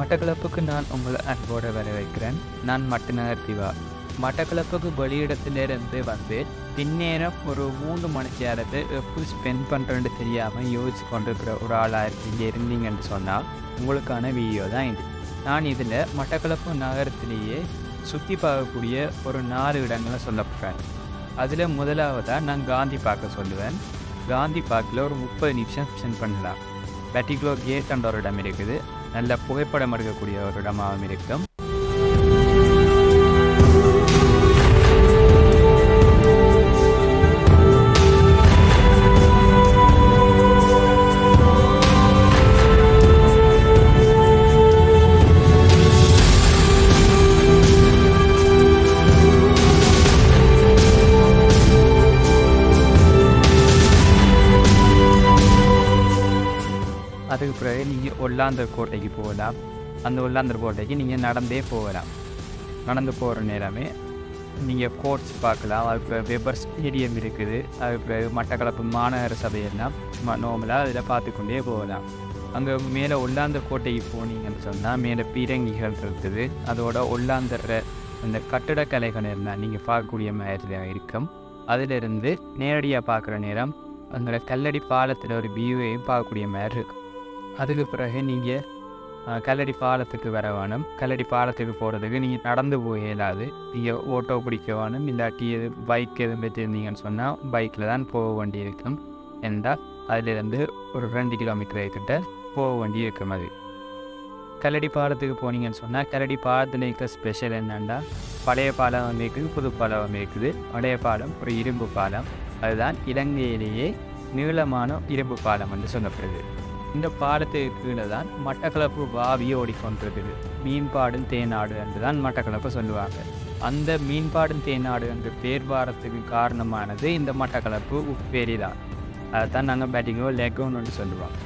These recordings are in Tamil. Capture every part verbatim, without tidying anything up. மட்டக்களப்புக்கு நான் உங்கள் அன்போடு வரவேற்கிறேன். நான் மட்டுநகர் திவா. மட்டக்களப்புக்கு வெளியிடத்திலிருந்து வந்து பின்னேரம் ஒரு மூணு மணி நேரத்தை எப்படி ஸ்பெண்ட் பண்ணுறேன்னு தெரியாமல் யோசிச்சு கொண்டிருக்கிற ஒரு ஆளாக இங்கே இருந்தீங்கன்னு சொன்னால் உங்களுக்கான வீடியோ தான் இது. நான் இதில் மட்டக்களப்பு நகரத்திலேயே சுற்றி பார்க்கக்கூடிய ஒரு நாலு இடங்களை சொல்லப்படுறேன். அதில் முதலாவதாக நான் காந்தி பார்க்க சொல்லுவேன். காந்தி பார்க்கில் ஒரு முப்பது நிமிஷம் ஸ்பெண்ட் பண்ணலாம். பெட்டிக்லோ கேட் என்ற ஒரு இடம் இருக்குது. நல்ல புகைப்படம் எடுக்கக்கூடிய ஒரு இடமாகவும் இருக்கும். அதுக்கு பிறகு நீங்கள் ஒல்லாந்தர் கோட்டைக்கு போகலாம். அந்த ஒல்லாந்தர் கோட்டைக்கு நீங்கள் நடந்தே போகலாம். நடந்து போகிற நேரமே நீங்கள் கோட்ஸ் பார்க்கலாம். அதுக்கு பிறகு வெபர் ஸ்டேடியம் இருக்குது. அதுக்கு பிறகு மட்டக்களப்பு மாநகர சபையெல்லாம் நார்மலாக அதில் பார்த்துக்கொண்டே போகலாம். அங்கே மேலே ஒல்லாந்தர் கோட்டைக்கு போனீங்கன்னு சொன்னால் மேலே பீரங்கிகள் இருக்குது. அதோட ஒல்லாந்தர் அந்த கட்டிடக்கலைகள் இருந்தால் நீங்கள் பார்க்கக்கூடிய மாதிரி இருக்கும். அதிலிருந்து நேரடியாக பார்க்குற நேரம் அந்த கல்லடி பாலத்தில் ஒரு வியூவையும் பார்க்கக்கூடிய மாதிரி இருக்கும். அதுக்கு பிறகு நீங்கள் கல்லடி பாலத்துக்கு வர வேணும். கல்லடி பாலத்துக்கு போகிறதுக்கு நீங்கள் நடந்து போக இயலாது. நீங்கள் ஓட்டோ பிடிக்க வேணும். இல்லாட்டி எது பைக் எதுவும் வச்சுருந்தீங்கன்னு சொன்னால் பைக்கில் தான் போக வேண்டியிருக்கும். என்றால் அதிலிருந்து ஒரு ரெண்டு கிலோமீட்டர் கிட்ட போக வேண்டியிருக்கும். அது கல்லடி பாலத்துக்கு போனீங்கன்னு சொன்னால் கல்லடி பாலத்தில் இருக்கிற ஸ்பெஷல் என்னென்னா பழைய பாலம் இருக்குது, புது பாலம் இருக்குது. பழைய பாலம் ஒரு இரும்பு பாலம். அதுதான் இலங்கையிலேயே நீளமான இரும்பு பாலம் என்று சொல்லப்படுது. இந்த பாலத்துக்கு கீழே தான் மட்டக்களப்பு வாவியை ஓடிக்கொண்டிருக்குது. மீன்பாடும் தேனாடு என்று தான் மட்டக்களப்பு சொல்லுவாங்க. அந்த மீன்பாடும் தேனாடு என்று பேர் வாரத்துக்கு காரணமானது இந்த மட்டக்களப்பு உப்பேரி தான். அதுதான் நாங்கள் பேட்டிங்கோ லெகோன்னு சொல்லுவோம்.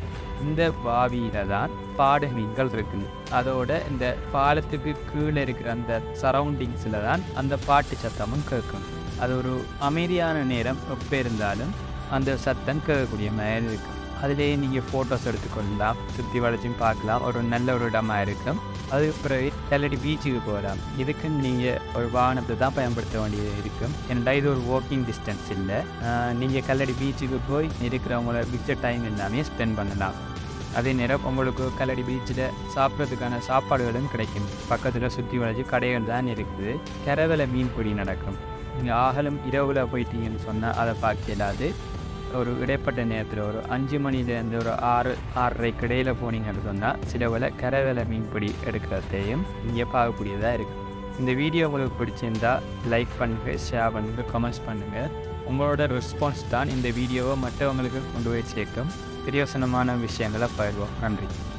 இந்த வாவியில் தான் பாடு மீன்கள் இருக்குது. அதோட இந்த பாலத்துக்கு கீழே இருக்கிற அந்த சரௌண்டிங்ஸில் தான் அந்த பாட்டு சத்தமும் கேட்கும். அது ஒரு அமைதியான நேரம் எப்போ இருந்தாலும் அந்த சத்தம் கேட்கக்கூடிய மாதிரி இருக்கும். அதிலேயே நீங்கள் ஃபோட்டோஸ் எடுத்துக்கொள்ளலாம், சுற்றி வளைச்சும் பார்க்கலாம். ஒரு நல்ல ஒரு இடமாக இருக்கும். அதுக்கு பிறகு கல்லடி பீச்சுக்கு போகலாம். இதுக்கு நீங்கள் ஒரு வாகனத்தை தான் பயன்படுத்த வேண்டியது இருக்கும். ஏன்னா இது ஒரு வாக்கிங் டிஸ்டன்ஸ் இல்லை. நீங்கள் கல்லடி பீச்சுக்கு போய் இருக்கிறவங்கள மிச்ச டைம் எல்லாமே ஸ்பெண்ட் பண்ணலாம். அதே நேரம் உங்களுக்கு கல்லடி பீச்சில் சாப்பிட்றதுக்கான சாப்பாடுகளும் கிடைக்கும். பக்கத்தில் சுற்றி வளைச்சி கடைகள் தான் இருக்குது. கரவலை மீன்பிடி நடக்கும். நீங்கள் ஆகலும் இரவில் போயிட்டீங்கன்னு சொன்னால் அதை பார்க்க இல்லாது ஒரு இடைப்பட்ட நேரத்தில் ஒரு அஞ்சு மணிலேருந்து ஒரு ஆறு ஆறரை கடையில் போனீங்கன்னு சொன்னால் சிலவில் கரவேலை மீன்பிடி எடுக்கிறதையும் இங்கே பார்க்கக்கூடியதாக இருக்குது. இந்த வீடியோ உங்களுக்கு பிடிச்சிருந்தால் லைக் பண்ணுங்கள், ஷேர் பண்ணுங்கள், கமெண்ட்ஸ் பண்ணுங்கள். உங்களோட ரெஸ்பான்ஸ் தான் இந்த வீடியோவை மற்றவங்களுக்கு கொண்டு போய் சேர்க்கும். பிரயோசனமான விஷயங்களை பகிர்வோம். நன்றி.